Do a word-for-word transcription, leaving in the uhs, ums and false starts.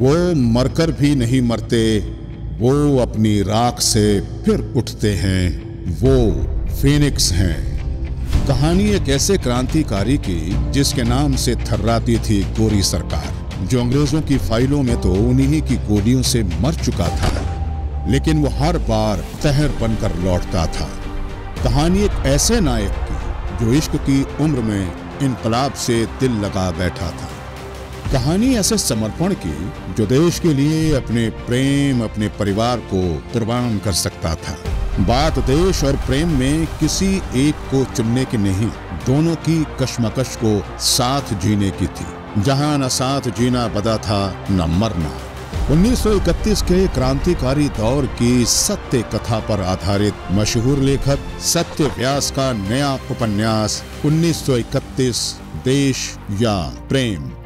वो मरकर भी नहीं मरते, वो अपनी राख से फिर उठते हैं, वो फीनिक्स हैं। कहानी एक ऐसे क्रांतिकारी की जिसके नाम से थर्राती थी गोरी सरकार, जो अंग्रेजों की फाइलों में तो उन्हीं की गोलियों से मर चुका था, लेकिन वो हर बार तहर बनकर लौटता था। कहानी एक ऐसे नायक की जो इश्क की उम्र में इनकलाब से दिल लगा बैठा था। कहानी ऐसे समर्पण की जो देश के लिए अपने प्रेम, अपने परिवार को कुर्बान कर सकता था। बात देश और प्रेम में किसी एक को चुनने की नहीं, दोनों की कश्मकश को साथ जीने की थी, जहां न साथ जीना बदा था न मरना। उन्नीस सौ इकतीस के क्रांतिकारी दौर की सत्य कथा पर आधारित मशहूर लेखक सत्य व्यास का नया उपन्यास उन्नीस सौ इकतीस, देश या प्रेम।